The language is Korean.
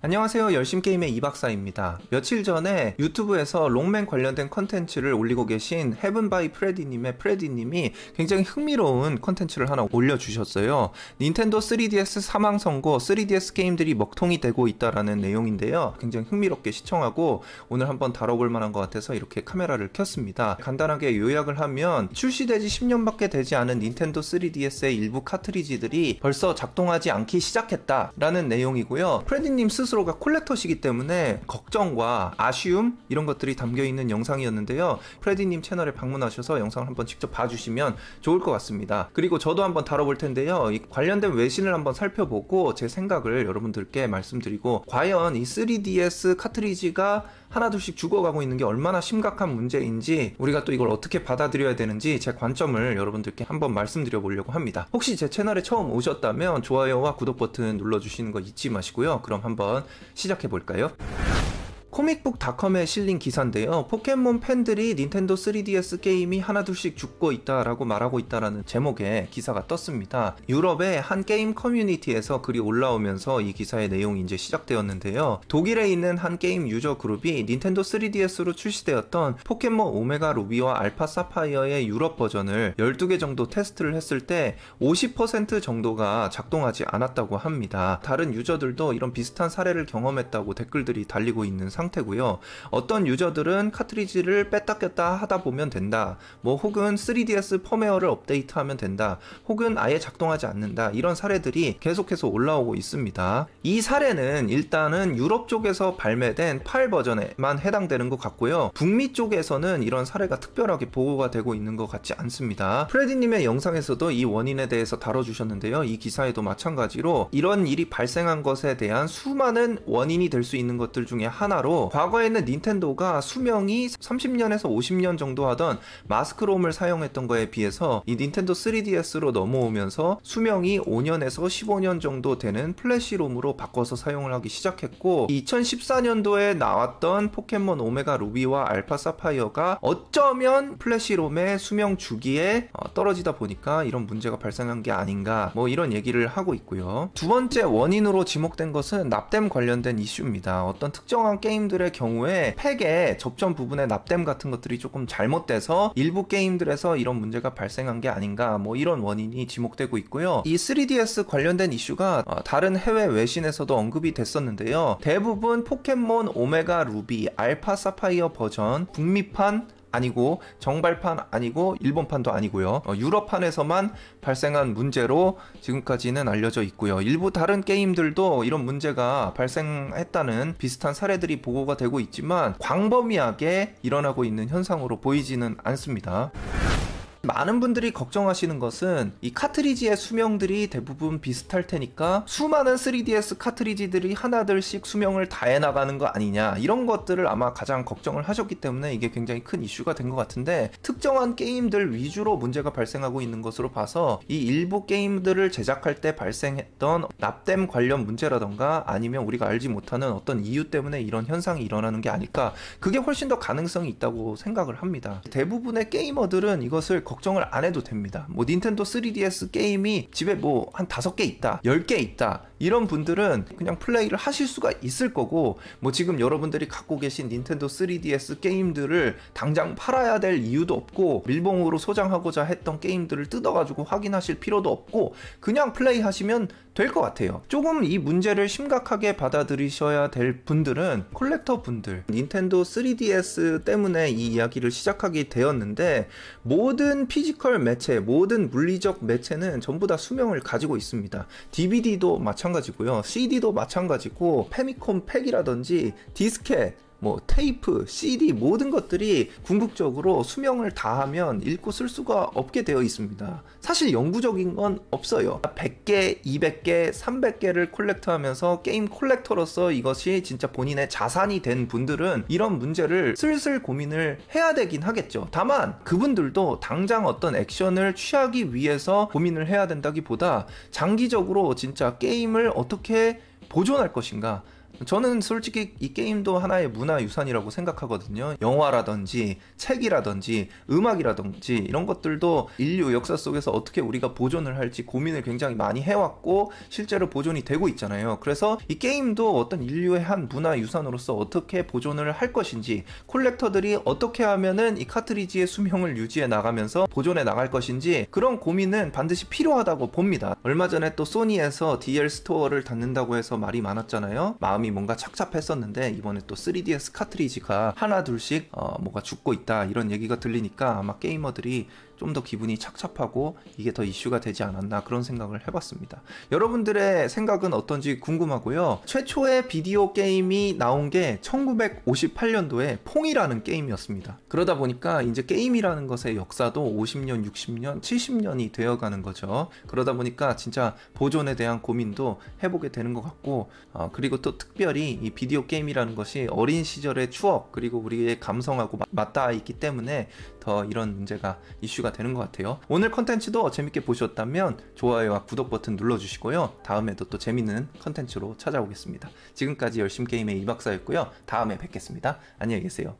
안녕하세요, 열심게임의 이박사입니다. 며칠 전에 유튜브에서 롱맨 관련된 컨텐츠를 올리고 계신 헤븐바이 프레디님의 프레디님이 굉장히 흥미로운 컨텐츠를 하나 올려주셨어요. 닌텐도 3DS 사망 선고, 3DS 게임들이 먹통이 되고 있다라는 내용인데요, 굉장히 흥미롭게 시청하고 오늘 한번 다뤄볼 만한 것 같아서 이렇게 카메라를 켰습니다. 간단하게 요약을 하면 출시되지 10년밖에 되지 않은 닌텐도 3DS의 일부 카트리지들이 벌써 작동하지 않기 시작했다라는 내용이고요. 프레디님 스스로가 콜렉터시기 때문에 걱정과 아쉬움 이런 것들이 담겨있는 영상이었는데요. 프레디님 채널에 방문하셔서 영상을 한번 직접 봐주시면 좋을 것 같습니다. 그리고 저도 한번 다뤄볼 텐데요, 이 관련된 외신을 한번 살펴보고 제 생각을 여러분들께 말씀드리고, 과연 이 3DS 카트리지가 하나둘씩 죽어가고 있는 게 얼마나 심각한 문제인지, 우리가 또 이걸 어떻게 받아들여야 되는지 제 관점을 여러분들께 한번 말씀드려 보려고 합니다. 혹시 제 채널에 처음 오셨다면 좋아요와 구독 버튼 눌러주시는 거 잊지 마시고요. 그럼 한번 시작해 볼까요? 코믹북닷컴에 실린 기사인데요, 포켓몬 팬들이 닌텐도 3DS 게임이 하나둘씩 죽고 있다라고 말하고 있다라는 제목의 기사가 떴습니다. 유럽의 한 게임 커뮤니티에서 글이 올라오면서 이 기사의 내용이 이제 시작되었는데요. 독일에 있는 한 게임 유저 그룹이 닌텐도 3DS로 출시되었던 포켓몬 오메가 루비와 알파 사파이어의 유럽 버전을 12개 정도 테스트를 했을 때 50% 정도가 작동하지 않았다고 합니다. 다른 유저들도 이런 비슷한 사례를 경험했다고 댓글들이 달리고 있는 상태고요. 어떤 유저들은 카트리지를 뺐다 꼈다 하다 보면 된다, 뭐 혹은 3DS 펌웨어를 업데이트하면 된다, 혹은 아예 작동하지 않는다, 이런 사례들이 계속해서 올라오고 있습니다. 이 사례는 일단은 유럽 쪽에서 발매된 8 버전에만 해당되는 것 같고요. 북미 쪽에서는 이런 사례가 특별하게 보고가 되고 있는 것 같지 않습니다. 프레디님의 영상에서도 이 원인에 대해서 다뤄주셨는데요, 이 기사에도 마찬가지로 이런 일이 발생한 것에 대한 수많은 원인이 될 수 있는 것들 중에 하나로, 과거에는 닌텐도가 수명이 30년에서 50년 정도 하던 마스크롬을 사용했던 거에 비해서 이 닌텐도 3DS로 넘어오면서 수명이 5년에서 15년 정도 되는 플래시롬으로 바꿔서 사용을 하기 시작했고, 2014년도에 나왔던 포켓몬 오메가 루비와 알파 사파이어가 어쩌면 플래시롬의 수명 주기에 떨어지다 보니까 이런 문제가 발생한 게 아닌가, 뭐 이런 얘기를 하고 있고요. 두 번째 원인으로 지목된 것은 납땜 관련된 이슈입니다. 어떤 특정한 게임 들의 경우에 팩의 접점 부분의 납땜 같은 것들이 조금 잘못돼서 일부 게임들에서 이런 문제가 발생한 게 아닌가, 뭐 이런 원인이 지목되고 있고요. 이 3DS 관련된 이슈가 다른 해외 외신에서도 언급이 됐었는데요, 대부분 포켓몬 오메가 루비, 알파 사파이어 버전 북미판 아니고 정발판 아니고 일본판도 아니고요, 유럽판에서만 발생한 문제로 지금까지는 알려져 있고요. 일부 다른 게임들도 이런 문제가 발생했다는 비슷한 사례들이 보고가 되고 있지만 광범위하게 일어나고 있는 현상으로 보이지는 않습니다. 많은 분들이 걱정하시는 것은 이 카트리지의 수명들이 대부분 비슷할 테니까 수많은 3DS 카트리지들이 하나둘씩 수명을 다해 나가는 거 아니냐, 이런 것들을 아마 가장 걱정을 하셨기 때문에 이게 굉장히 큰 이슈가 된 것 같은데, 특정한 게임들 위주로 문제가 발생하고 있는 것으로 봐서 이 일부 게임들을 제작할 때 발생했던 납땜 관련 문제라던가 아니면 우리가 알지 못하는 어떤 이유 때문에 이런 현상이 일어나는 게 아닐까, 그게 훨씬 더 가능성이 있다고 생각을 합니다. 대부분의 게이머들은 이것을 걱정을 안 해도 됩니다. 뭐 닌텐도 3DS 게임이 집에 뭐 한 5개 있다, 10개 있다, 이런 분들은 그냥 플레이를 하실 수가 있을 거고, 뭐 지금 여러분들이 갖고 계신 닌텐도 3DS 게임들을 당장 팔아야 될 이유도 없고, 밀봉으로 소장하고자 했던 게임들을 뜯어가지고 확인하실 필요도 없고, 그냥 플레이하시면 될 것 같아요. 조금 이 문제를 심각하게 받아들이셔야 될 분들은 콜렉터 분들, 닌텐도 3DS 때문에 이 이야기를 시작하게 되었는데, 모든 피지컬 매체, 모든 물리적 매체는 전부 다 수명을 가지고 있습니다. DVD도 마찬가지고요, CD도 마찬가지고, 패미컴 팩이라든지 디스켓, 뭐 테이프, CD, 모든 것들이 궁극적으로 수명을 다하면 읽고 쓸 수가 없게 되어 있습니다. 사실 영구적인 건 없어요. 100개, 200개, 300개를 콜렉트하면서 게임 콜렉터로서 이것이 진짜 본인의 자산이 된 분들은 이런 문제를 슬슬 고민을 해야 되긴 하겠죠. 다만 그분들도 당장 어떤 액션을 취하기 위해서 고민을 해야 된다기보다 장기적으로 진짜 게임을 어떻게 보존할 것인가, 저는 솔직히 이 게임도 하나의 문화유산이라고 생각하거든요. 영화라든지 책이라든지 음악이라든지 이런 것들도 인류 역사 속에서 어떻게 우리가 보존을 할지 고민을 굉장히 많이 해왔고 실제로 보존이 되고 있잖아요. 그래서 이 게임도 어떤 인류의 한 문화유산으로서 어떻게 보존을 할 것인지, 콜렉터들이 어떻게 하면은 이 카트리지의 수명을 유지해 나가면서 보존해 나갈 것인지, 그런 고민은 반드시 필요하다고 봅니다. 얼마 전에 또 소니에서 DL 스토어를 닫는다고 해서 말이 많았잖아요. 마음이 뭔가 착잡했었는데 이번에 또 3DS 카트리지가 하나 둘씩 뭐가 죽고 있다 이런 얘기가 들리니까 아마 게이머들이 좀 더 기분이 착잡하고 이게 더 이슈가 되지 않았나 그런 생각을 해봤습니다. 여러분들의 생각은 어떤지 궁금하고요. 최초의 비디오 게임이 나온 게 1958년도에 퐁이라는 게임이었습니다. 그러다 보니까 이제 게임이라는 것의 역사도 50년, 60년, 70년이 되어가는 거죠. 그러다 보니까 진짜 보존에 대한 고민도 해보게 되는 것 같고, 그리고 또 특별히 이 비디오 게임이라는 것이 어린 시절의 추억 그리고 우리의 감성하고 맞닿아 있기 때문에 더 이런 문제가 이슈가 되는 것 같아요. 오늘 컨텐츠도 재밌게 보셨다면 좋아요와 구독 버튼 눌러주시고요. 다음에도 또 재밌는 컨텐츠로 찾아오겠습니다. 지금까지 열심게임의 이박사였고요. 다음에 뵙겠습니다. 안녕히 계세요.